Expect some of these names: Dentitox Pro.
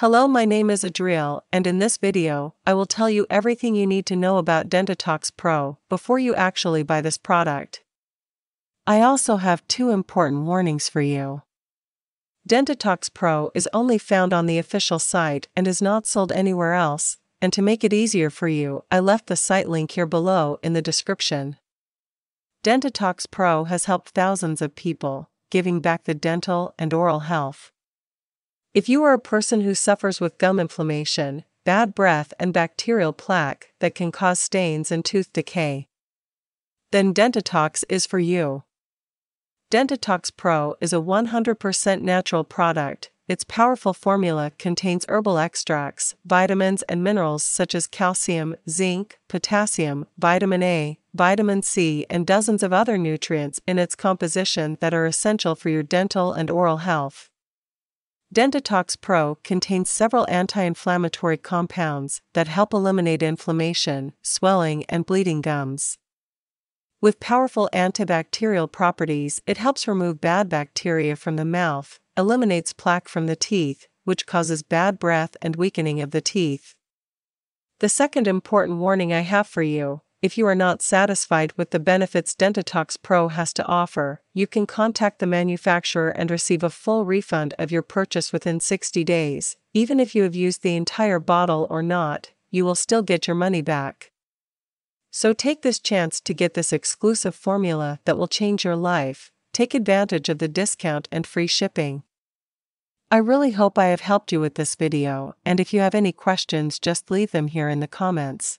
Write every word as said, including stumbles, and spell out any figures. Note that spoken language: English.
Hello, my name is Adriel, and in this video, I will tell you everything you need to know about Dentitox Pro before you actually buy this product. I also have two important warnings for you. Dentitox Pro is only found on the official site and is not sold anywhere else, and to make it easier for you, I left the site link here below in the description. Dentitox Pro has helped thousands of people, giving back the dental and oral health. If you are a person who suffers with gum inflammation, bad breath and bacterial plaque that can cause stains and tooth decay, then Dentitox is for you. Dentitox Pro is a one hundred percent natural product. Its powerful formula contains herbal extracts, vitamins and minerals such as calcium, zinc, potassium, vitamin A, vitamin C and dozens of other nutrients in its composition that are essential for your dental and oral health. Dentitox Pro contains several anti-inflammatory compounds that help eliminate inflammation, swelling, and bleeding gums. With powerful antibacterial properties, it helps remove bad bacteria from the mouth, eliminates plaque from the teeth, which causes bad breath and weakening of the teeth. The second important warning I have for you: if you are not satisfied with the benefits Dentitox Pro has to offer, you can contact the manufacturer and receive a full refund of your purchase within sixty days. Even if you have used the entire bottle or not, you will still get your money back. So take this chance to get this exclusive formula that will change your life. Take advantage of the discount and free shipping. I really hope I have helped you with this video, and if you have any questions, just leave them here in the comments.